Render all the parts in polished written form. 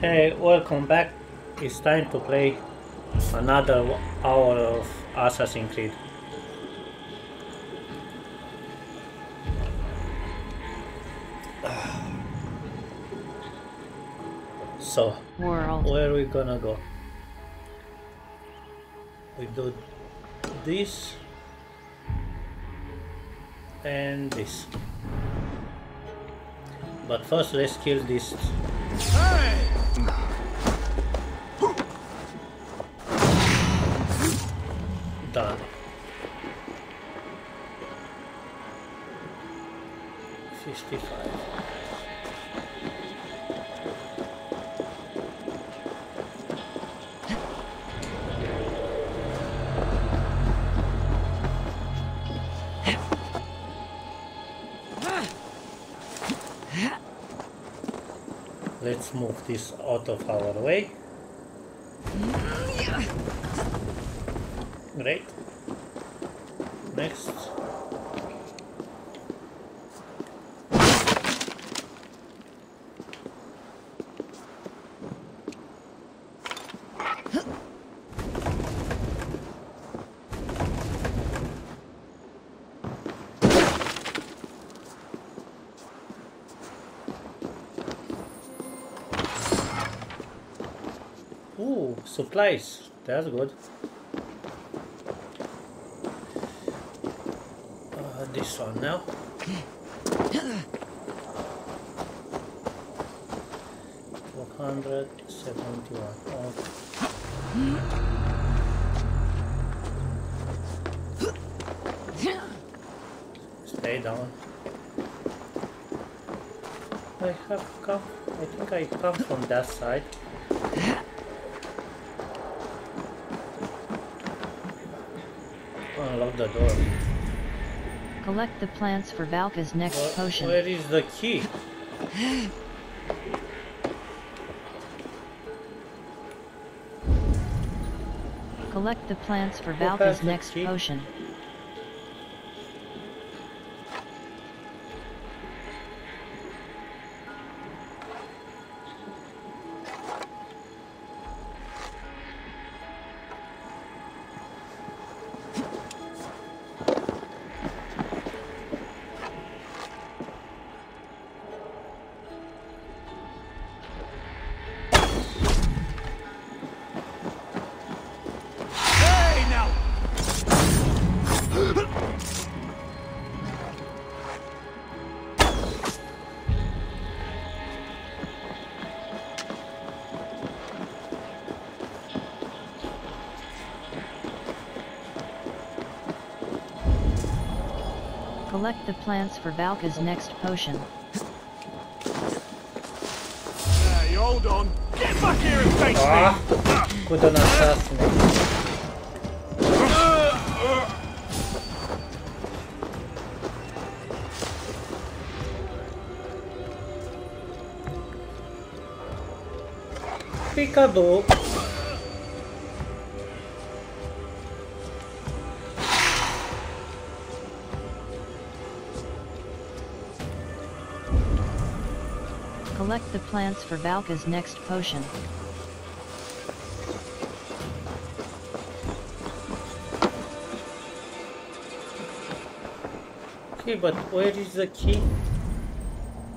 Hey, welcome back. It's time to play another hour of Assassin's Creed. So, where are we gonna go? We do this and this. But first, let's kill this. Hey! Done. Let's move this out of our way. Great. Next. Ooh, supplies. That's good. This one now. $471. Stay down. I think I come from that side. Unlock the door. Collect the plants for Valka's next potion. Where is the key? Collect the plants for Valka's next potion. Collect the plants for Valka's next potion. Hey, hold on! Get back here and face me! Couldn't assassinate. Peekaboo! Collect the plants for Valka's next potion. Okay, but where is the key?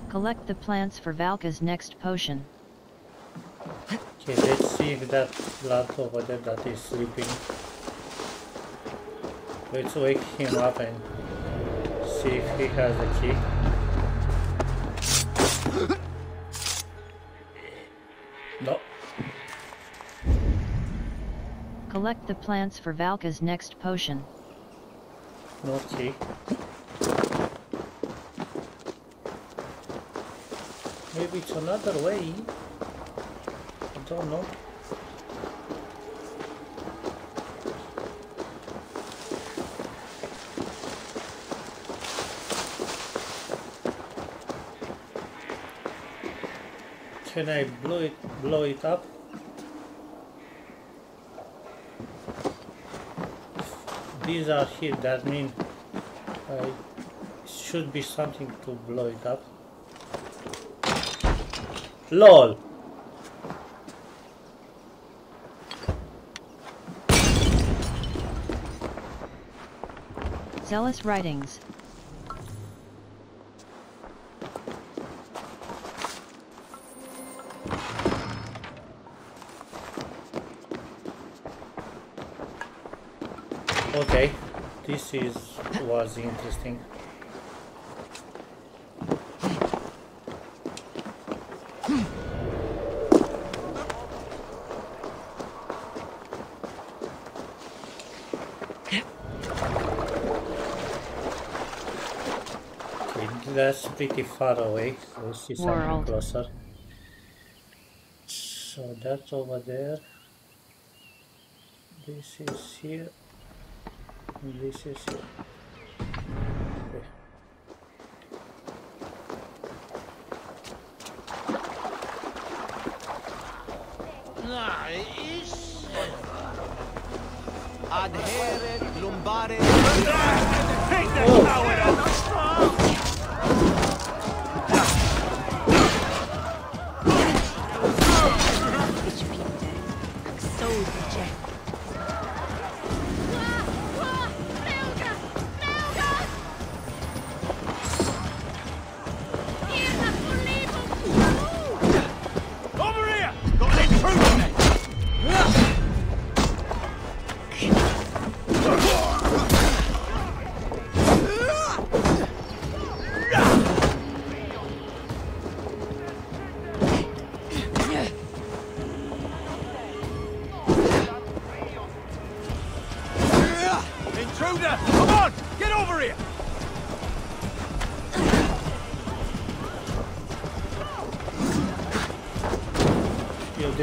Collect the plants for Valka's next potion. Okay, let's see if that blood over there that is sleeping. Let's wake him up and see if he has a key. Collect the plants for Valka's next potion. Okay. Maybe it's another way. I don't know. Can I blow it up? These are here, that means it should be something to blow it up. LOL! Zealous Writings. Okay, this was interesting. That's pretty far away, so we'll see something closer. So that's over there. This is here. And this is here. Okay. Nice. Adhere, lumbare. Take that power.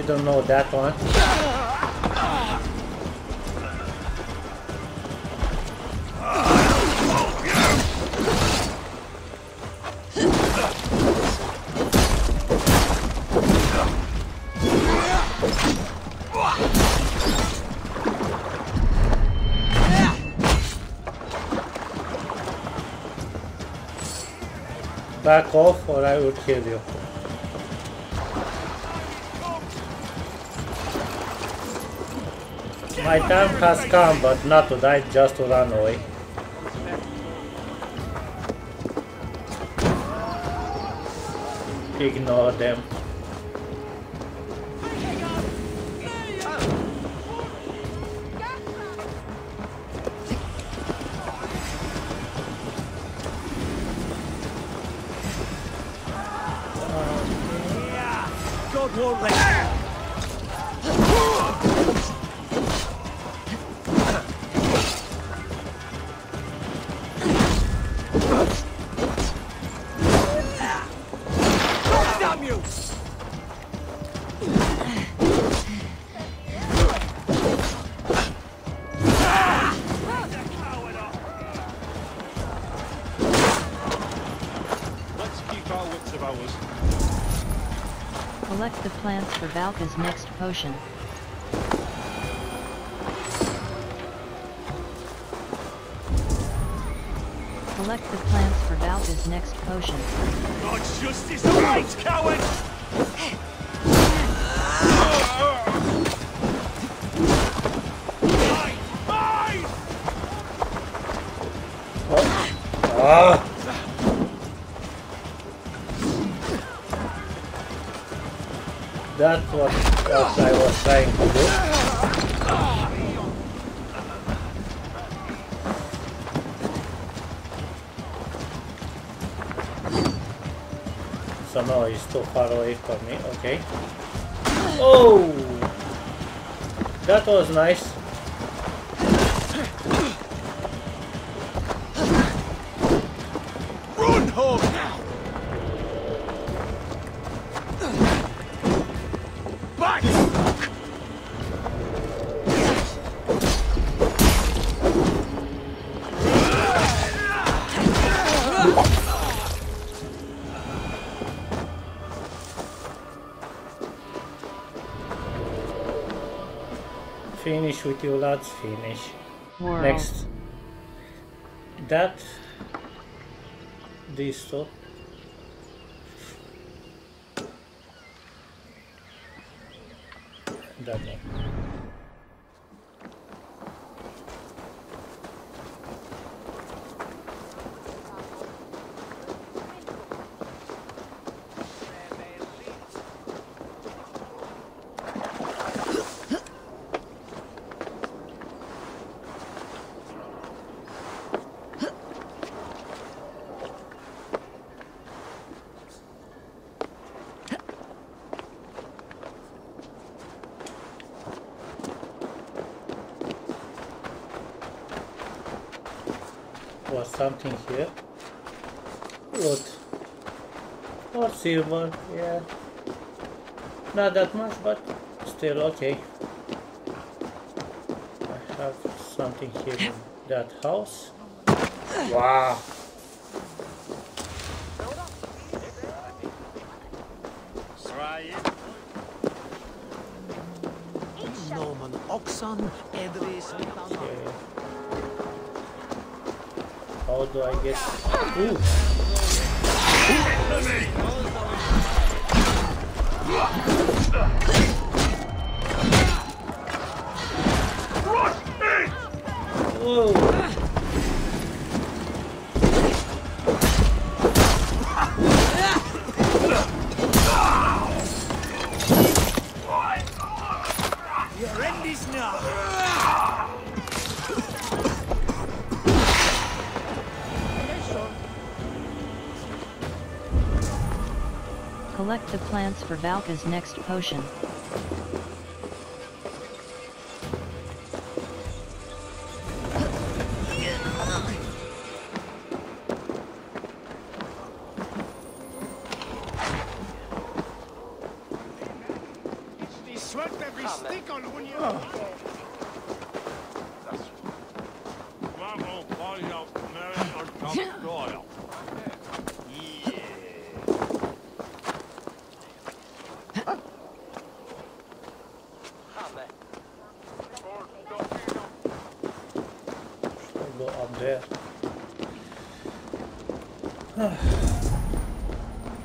Don't know that one. Back off or I will kill you. My time has come, but not to die, just to run away. Ignore them. Collect the plants for Valka's next potion. Collect the plants for Valka's next potion. God's justice awaits, coward! That's what I was trying to do. So no, he's too far away from me, okay. Oh! That was nice. Finish with you lads, finish. Wow. Next. That. This two. That one. or something here. Wood. Or silver, yeah. Not that much, but still okay. I have something here in that house. Wow. Okay. How do I get? Ooh. Whoa. Your end is now. Collect the plants for Valka's next potion.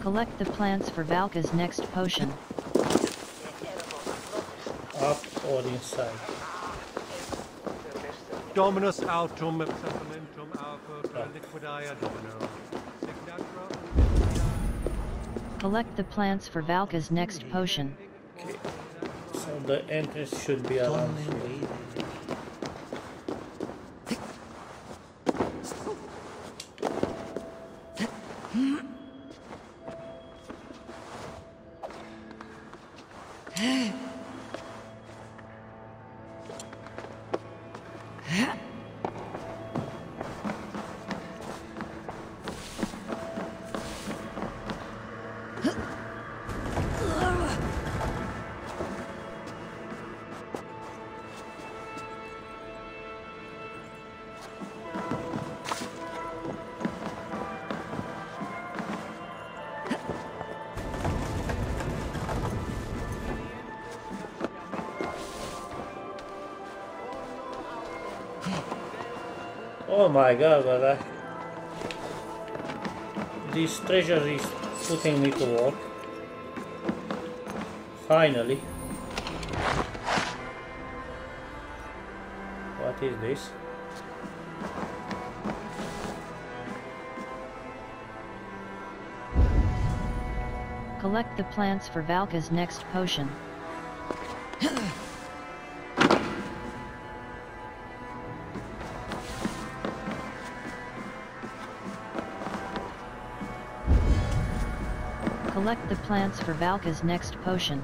Collect the plants for Valka's next potion. Up or inside. Dominus Altum, Supplementum Alpha, Liquidia Domino. Collect the plants for Valka's next potion. Okay. So the entrance should be around here. Oh my god, but this treasure is putting me to work. Finally. What is this? Collect the plants for Valka's next potion. Collect the plants for Valka's next potion.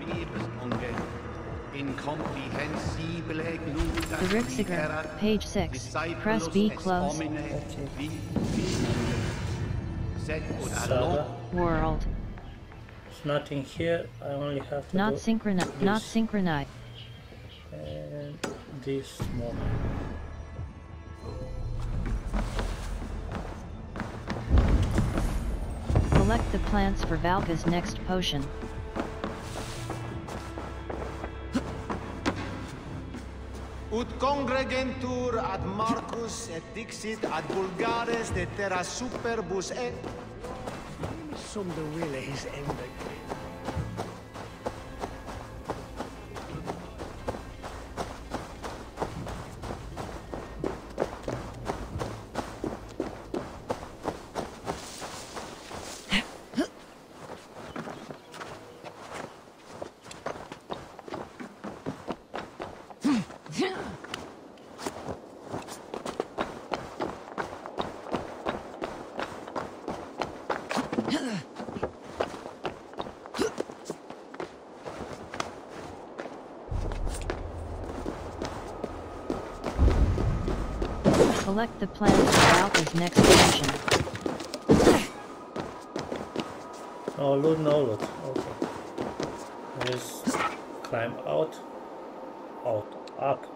The Rixagram, page 6, press B close. So, world. There's nothing here, I only have to not synchronized. Not synchronized. And this more. Collect the plants for Valka's next potion. Ut congregentur ad Marcus et dixit ad Bulgares de terra superbus et sum de willes ende. Collect the plans for Alpha's next mission. No loot, no loot. Okay. Just climb out. Out. Up.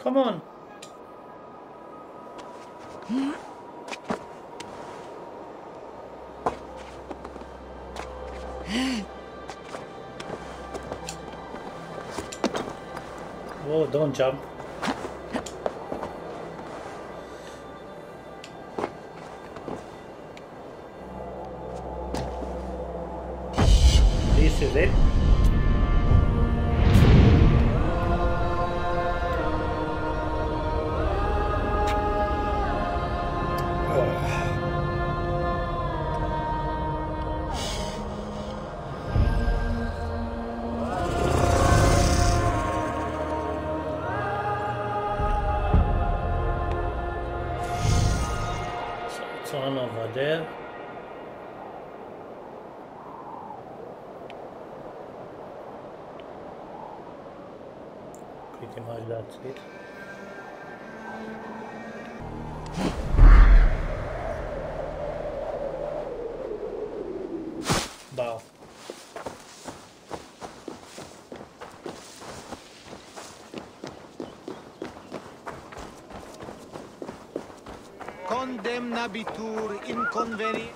Come on. Whoa, don't jump. This is it. Wow. Condemnabitur inconveni.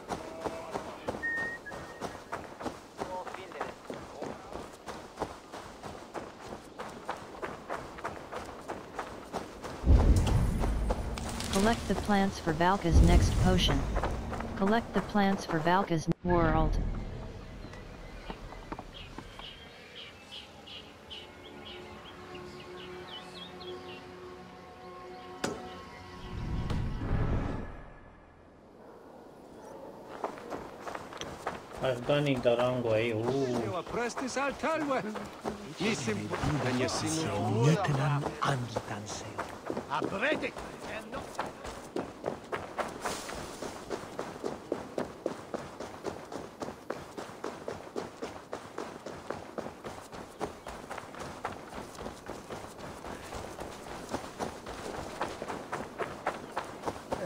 Collect the plants for Valka's next potion. Collect the plants for Valka's world. I've gone in the wrong way. Ooh.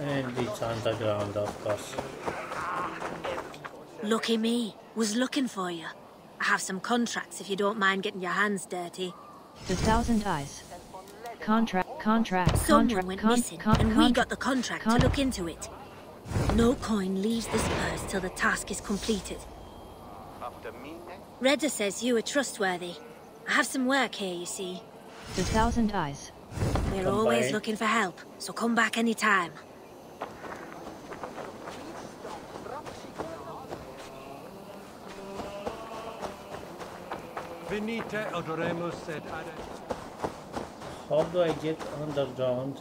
And it's underground, of course. Lucky me. Was looking for you. I have some contracts if you don't mind getting your hands dirty. The Thousand Eyes. Contract. Someone went missing, and we got the contract to look into it. No coin leaves this purse till the task is completed. Reda says you are trustworthy. I have some work here, you see. The Thousand Eyes. We're always looking for help, so come back anytime. How do I get underground?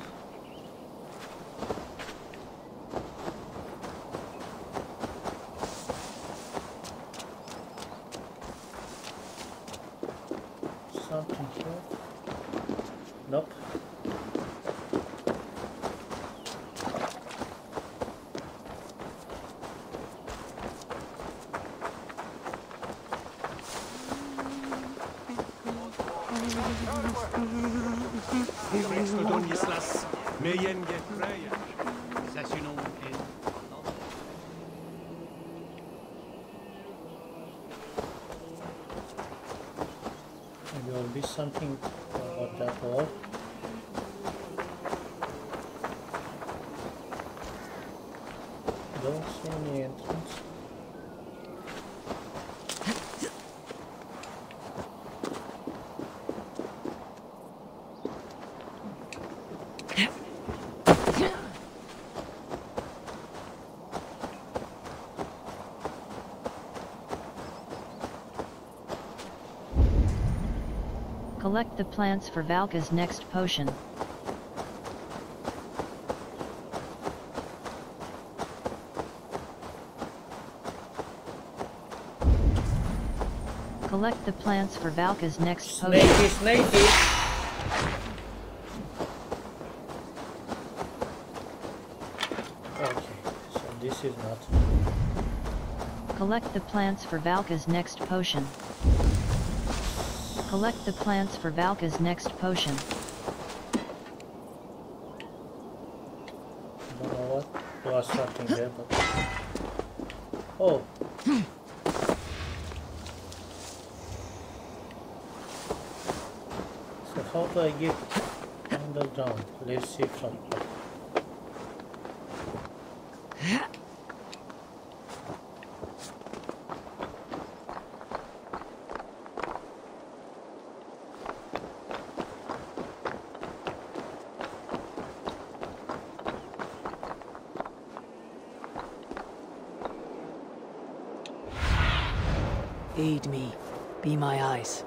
Something here? Nope. There will be something about that wall. Don't see any entrance. Collect the plants for Valka's next potion. Collect the plants for Valka's next potion. Snakey, snakey! Collect the plants for Valka's next potion. Collect the plants for Valka's next potion. I don't know what was something there, but... Oh! So how do I get underground? Let's see from top. Aid me, be my eyes.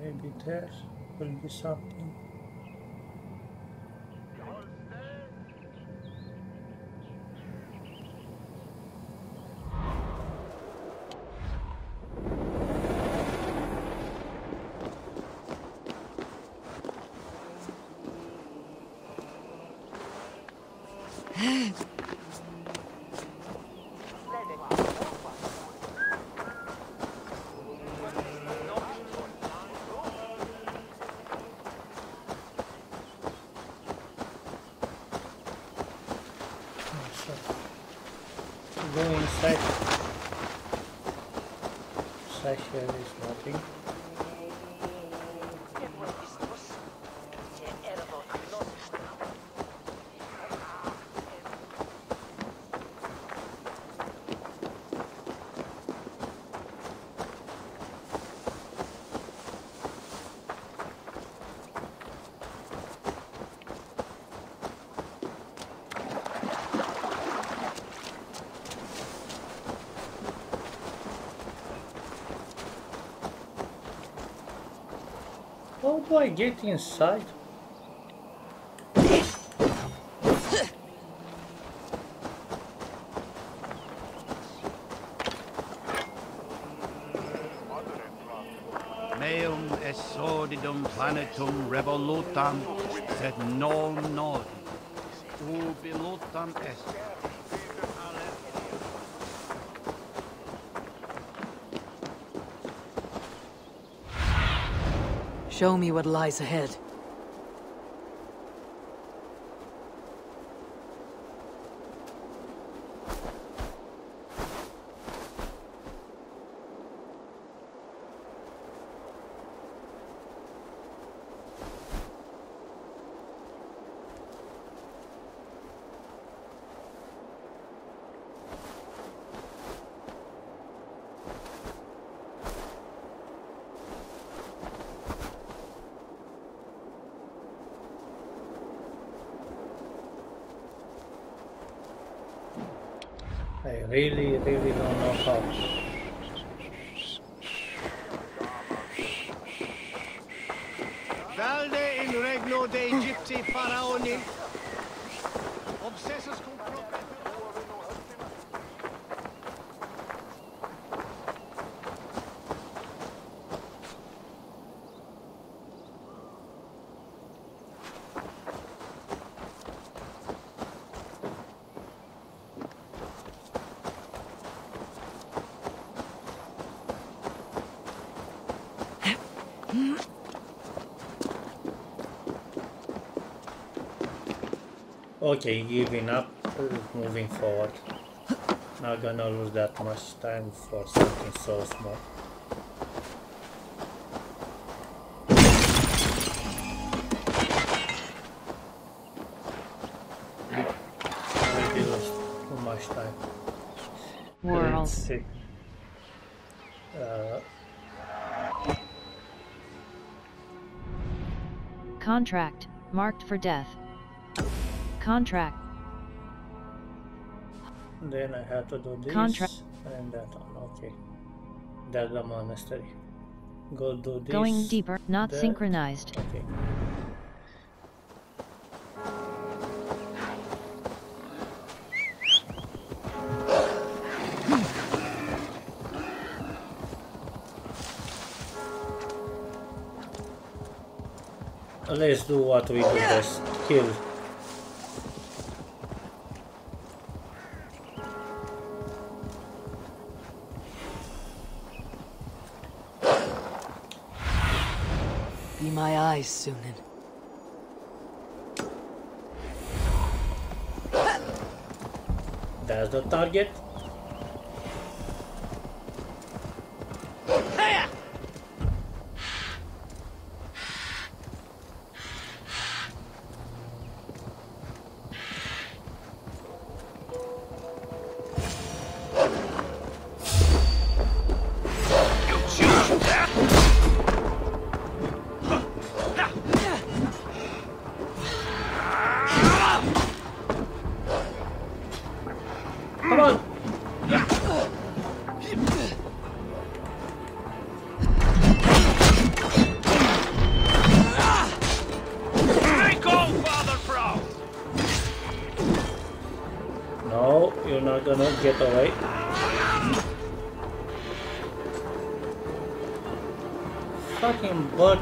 Maybe there will be something. Here is nothing. How do I get inside? Meum essordidum planetum revolutam, sed non nodi, ubilutam est. Show me what lies ahead. I really don't know how. Valde in regno dei Egipti faraoni. Obsessus cum proprio. Okay, giving up, moving forward. Not gonna lose that much time for something so small. Already lost too much time. Let's see. Contract, marked for death. Contract. Then I have to do this and that one. Okay. That's the monastery. Go do this. Going deeper, not there. Synchronized. Okay. Let's do what we do best. Kill. Be my eyes, Sunan. That's the target. Get away. Fucking butt.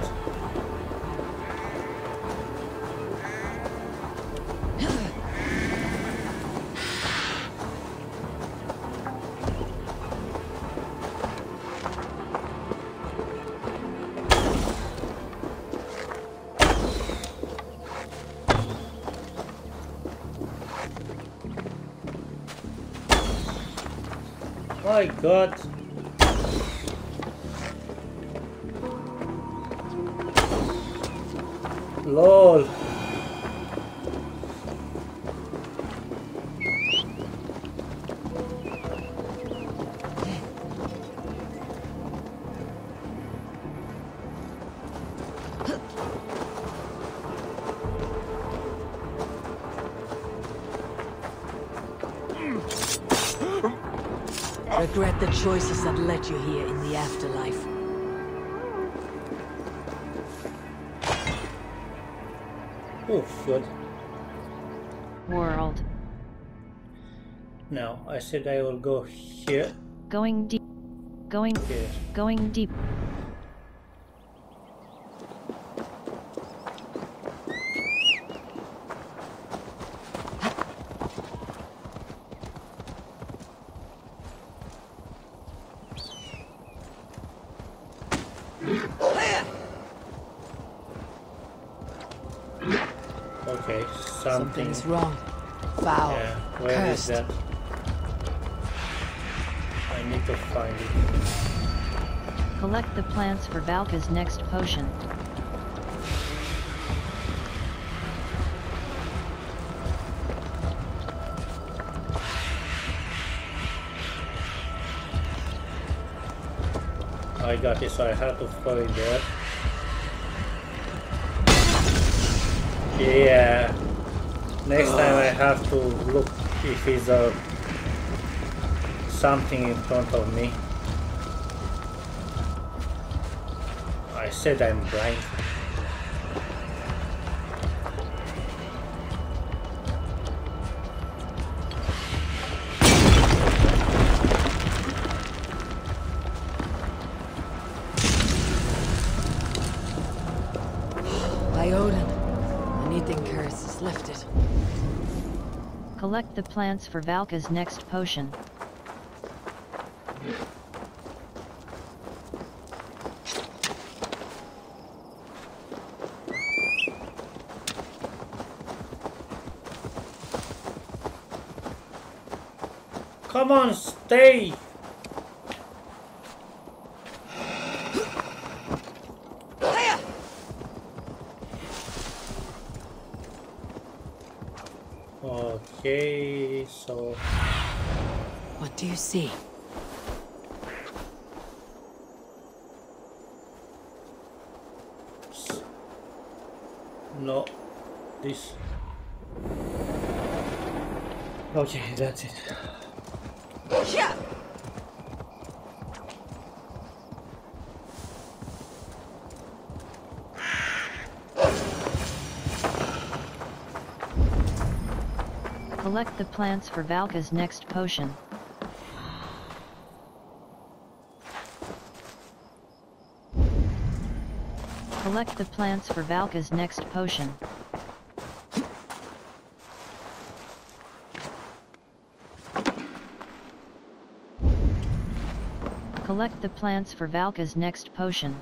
Oh my God. LOL. Regret the choices that led you here in the afterlife. Oh, good. World. Now, I said I will go here. Going deep. Going here. Going deep. Something's wrong. Foul. Yeah, where cursed. Is that? I need to find it. Collect the plants for Valka's next potion. I got this, I have to find that. Yeah. Next time I have to look if there's something in front of me. I said I'm blind. Collect the plants for Valka's next potion. Come on, stay! Okay, so... What do you see? No, this... Okay, that's it. Yeah. Collect the plants for Valka's next potion. Collect the plants for Valka's next potion. Collect the plants for Valka's next potion.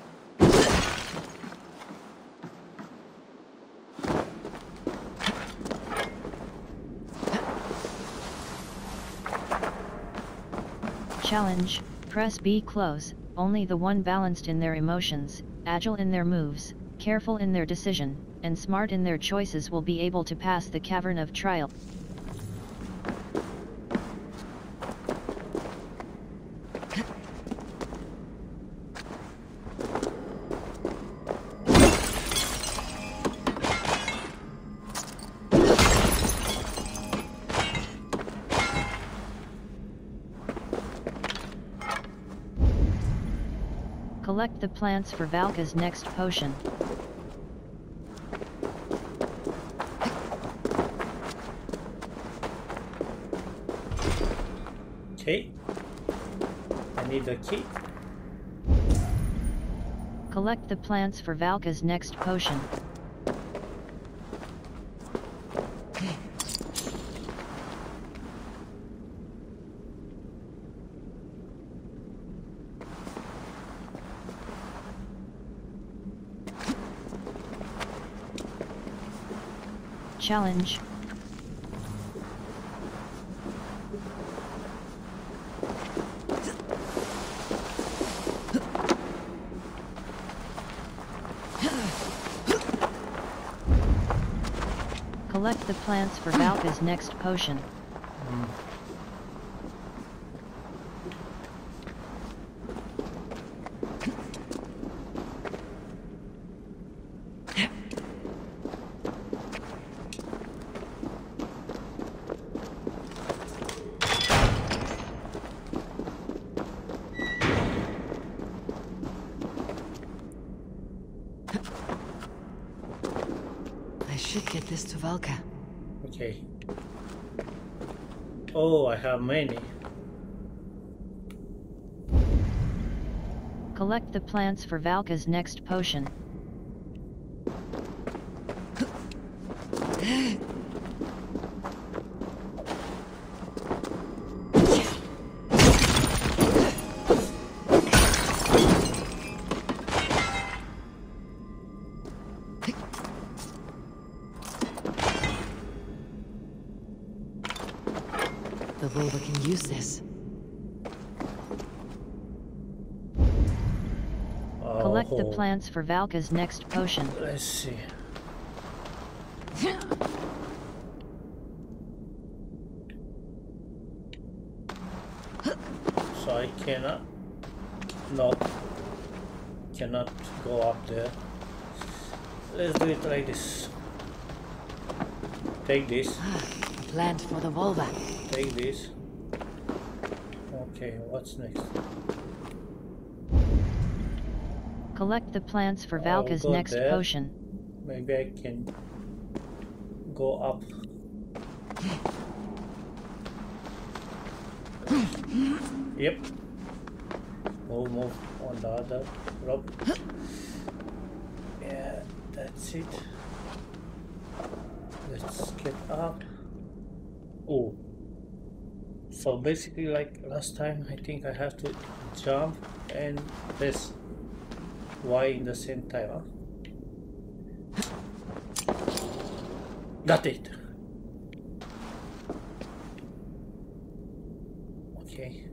Challenge, press B close, only the one balanced in their emotions, agile in their moves, careful in their decision, and smart in their choices will be able to pass the cavern of trial. Collect the plants for Valka's next potion. Okay. I need the key. Collect the plants for Valka's next potion. Challenge. Collect the plants for Valka's next potion. Valka. Okay. Oh, I have many. Collect the plants for Valka's next potion. Plants for Valka's next potion. Let's see. So I cannot go up there. Let's do it like this. Take this. Plant for the vulva. Take this. Okay, what's next? Collect the plants for Valka's next potion. Maybe I can go up. Yep. Move on the other rope. Yeah, that's it. Let's get up. Oh. So basically, like last time, I think I have to jump and this. Why in the same time, huh? Got it. Okay.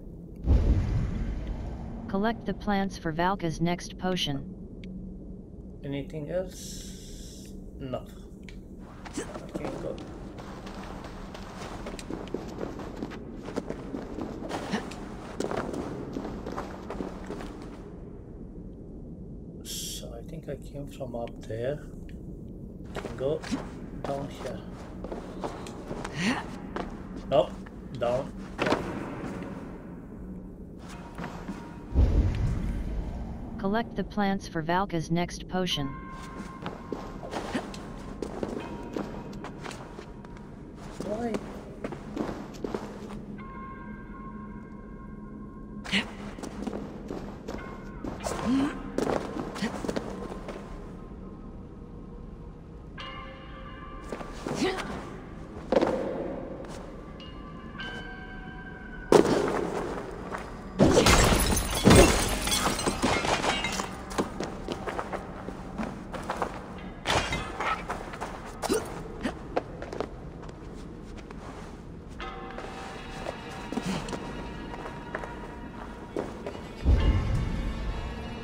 Collect the plants for Valka's next potion. Anything else? No. I can't go. I came from up there. Go down here. Nope. down. Collect the plants for Valka's next potion. Why?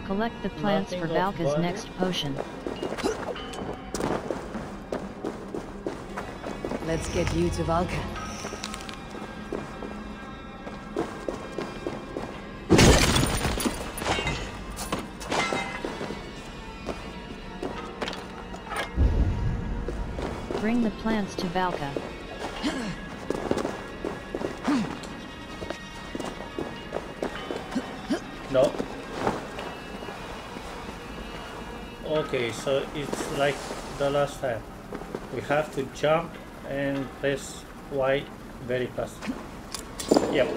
Collect the plants for Valka's next potion. Let's get you to Valka. Bring the plants to Valka. No. Okay, so it's like the last time. We have to jump and press Y very fast. Yep.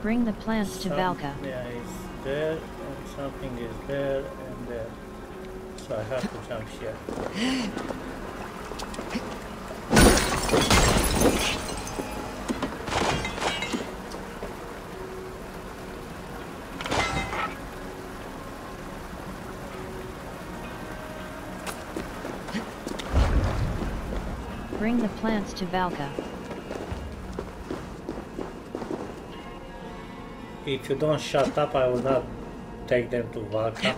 Bring the plants to Valka. Yeah, it's there, and something is there, and there. So I have to jump here. Bring the plants to Valka. If you don't shut up, I will not take them to Valka.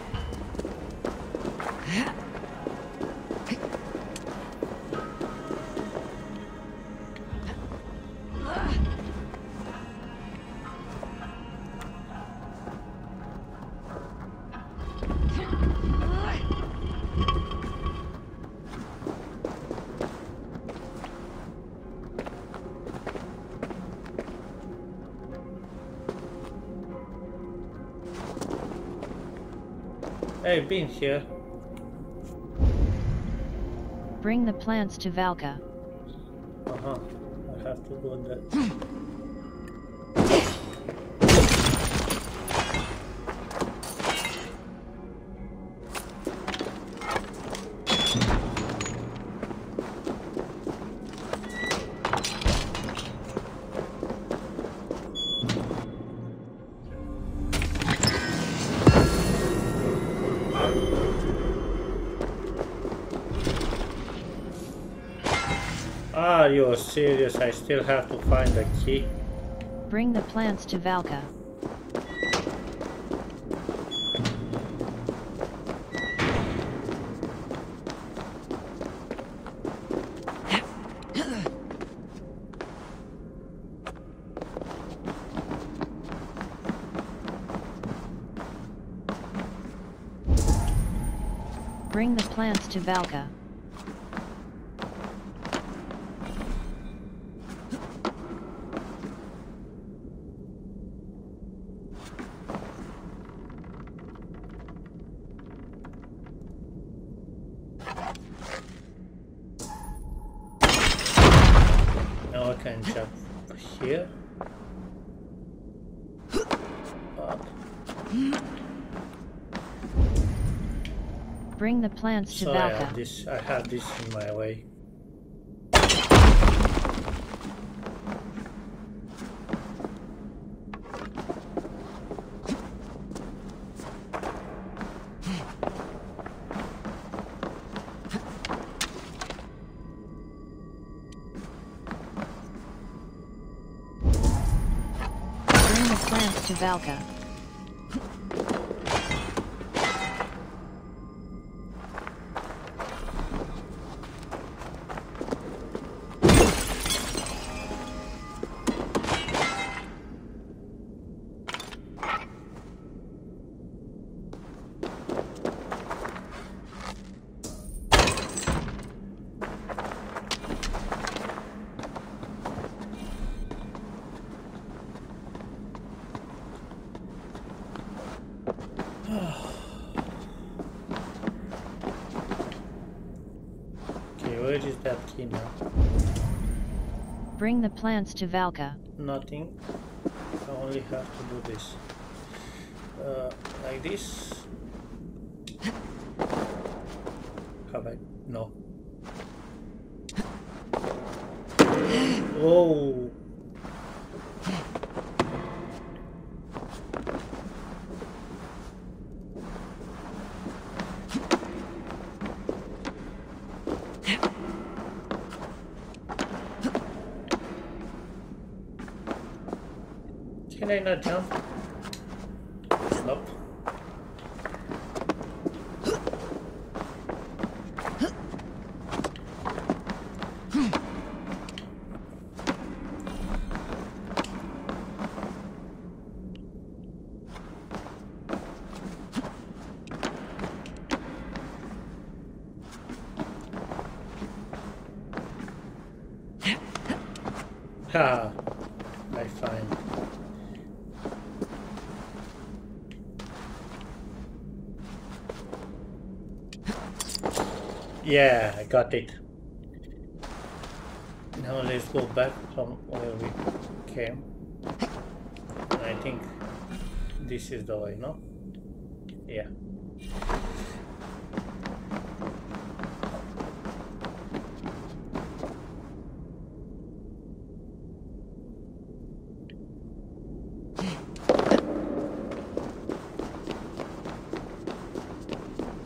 I've been here. Bring the plants to Valka. Uh-huh. I have to go that. Are you serious? I still have to find the key. Bring the plants to Valka. Bring the plants to Valka. Bring the plants to Valka. I have this in my way. Bring the plants to Valka. where is that key now? Bring the plants to Valka. Nothing. I only have to do this. Like this. Have I? No. Oh. Can I not jump? Nope. Ha! I find. Yeah, I got it. Now let's go back from where we came. I think this is the way, no? Yeah.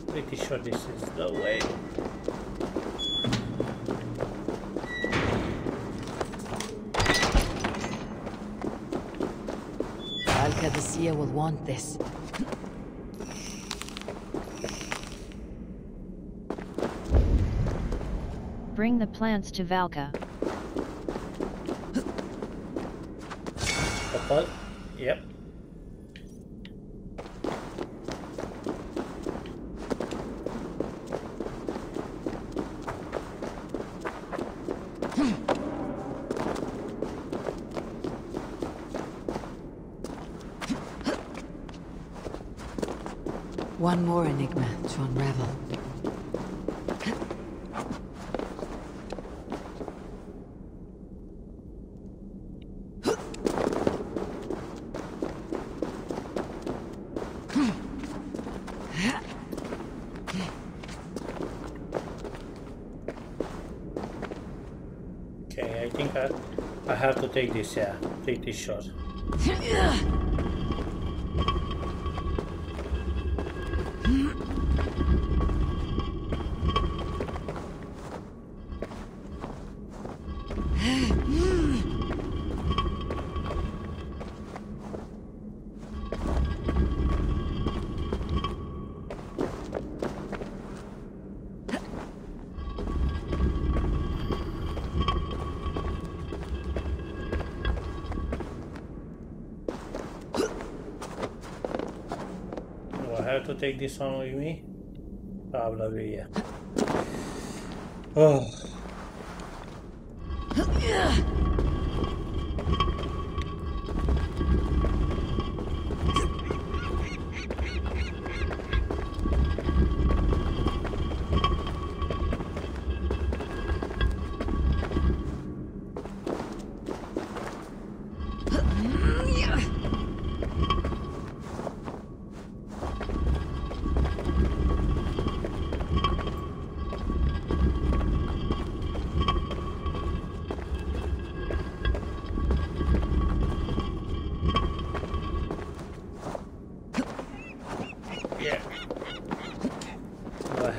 Pretty sure this is the way. Valka the Seer will want this. Bring the plants to Valka. Yep. One more enigma to unravel. Okay, I think I have to take this, yeah, take this shot. To take this one with me? Probably, yeah. Oh.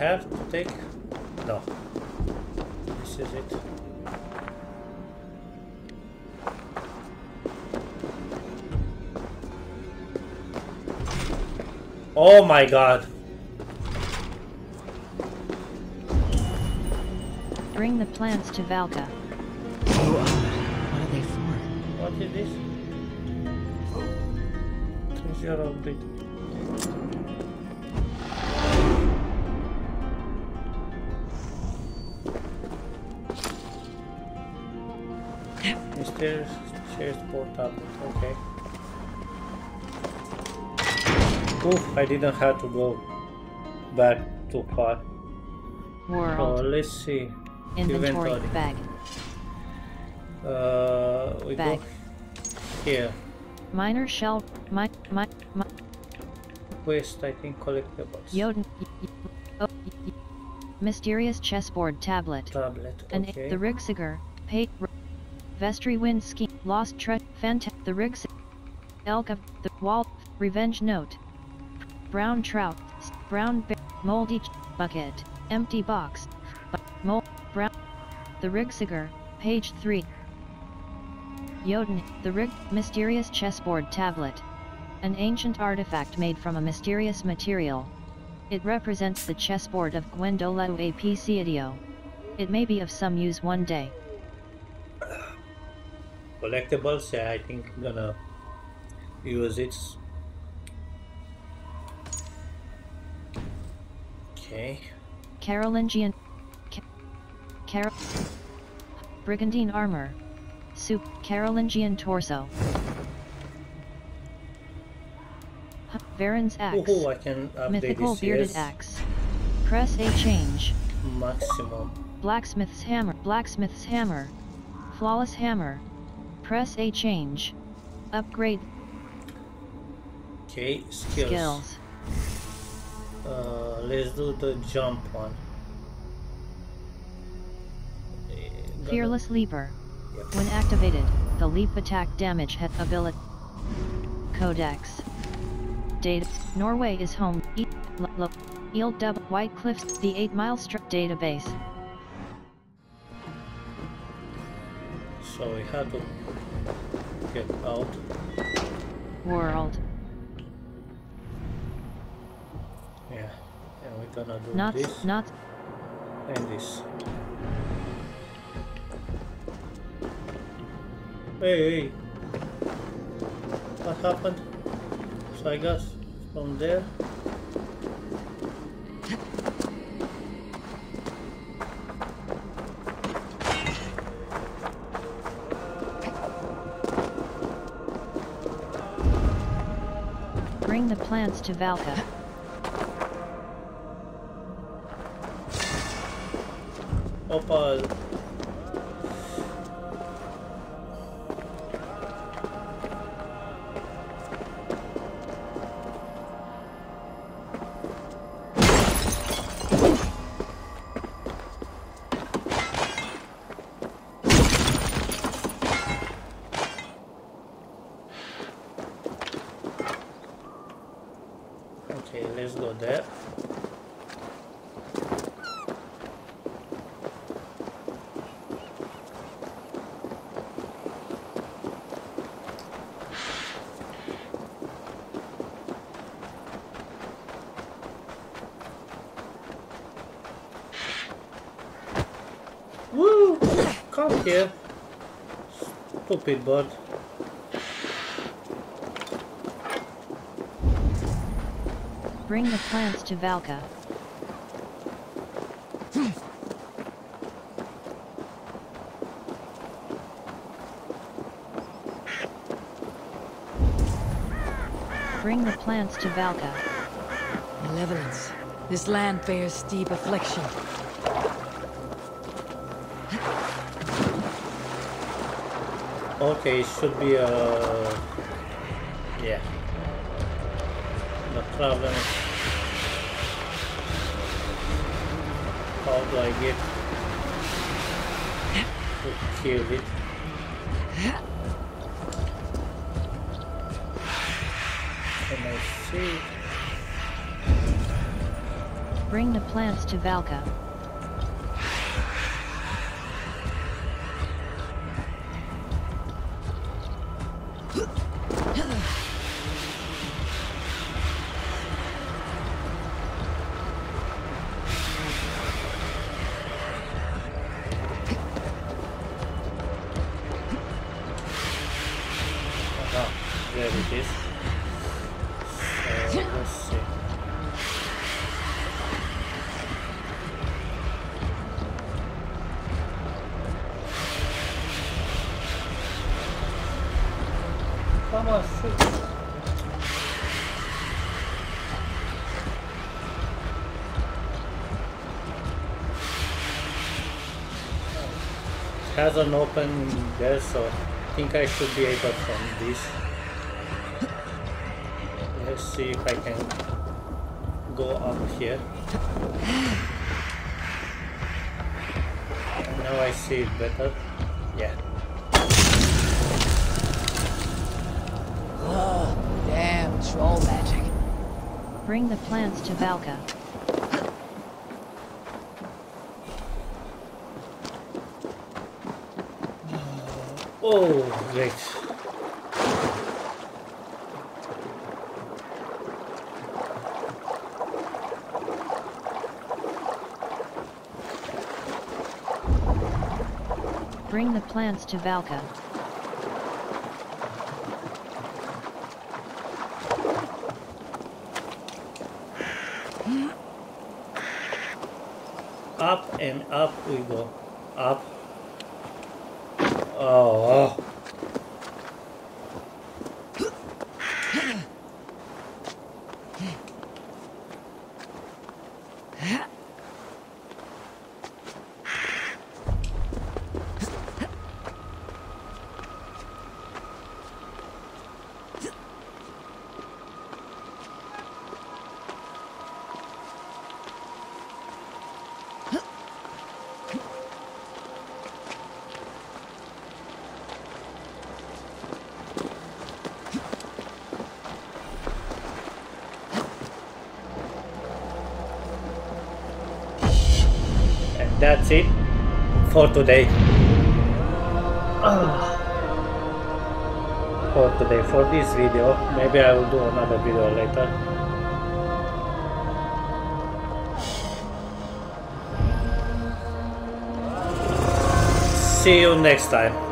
Have to take? No. This is it. Oh my god. Bring the plants to Valka. Oh, what are they for? What is this? Treasure of the... Stairs portal. Okay. Oof, I didn't have to go back too far. Wow. So let's see. Inventory. Bag. We bag. Go here. Minor shell. My quest, I think, collectibles. Yoden. Mysterious chessboard tablet. And okay. The Rixagram. Pay. Vestry wind ski. Lost treasure. Fantastic. The Rix. Elk of the wall. Revenge note. Brown trout. Brown bear. Moldy bucket. Empty box. Mold. Brown. The Rixagram. Page 3. Yoden. The Rig. Mysterious chessboard tablet. An ancient artifact made from a mysterious material. It represents the chessboard of Gwendolu A.P.C.I.D.O. It may be of some use one day. Collectibles, yeah, I think I'm gonna use it. Okay. Carolingian. Brigandine armor. Soup. Carolingian torso. Varen's axe. Oh, I can update mythical this, bearded yes. axe. Press A change. Maximum. Blacksmith's hammer. Blacksmith's hammer. Flawless hammer. Press A change. Upgrade. Okay, skills. Let's do the jump one. Fearless leaper. Yep. When activated, the leap attack damage head ability. Codex. Data. Norway is home. Eel Dub. White Cliffs. The 8 Mile Strip database. So we had to get out. World. Yeah. And we're gonna do not, this. Not. And this. Hey. What happened? So I got from there. Bring the plants to Valka. Opal. Here, stupid bird. Bring the plants to Valka. Bring the plants to Valka. Malevolence. This land bears deep affliction. Okay, it should be a yeah. No problem. How do I get to kill it? Can I see? Bring the plants to Valka. has an open there, so I think I should be able from this. Let's see if I can go up here. Now I see it better. Yeah. Oh, damn troll magic. Bring the plants to Valka. Oh, great. Bring the plants to Valka. Up and up we go. Up. Oh. That's it for today. For this video. Maybe I will do another video later. See you next time.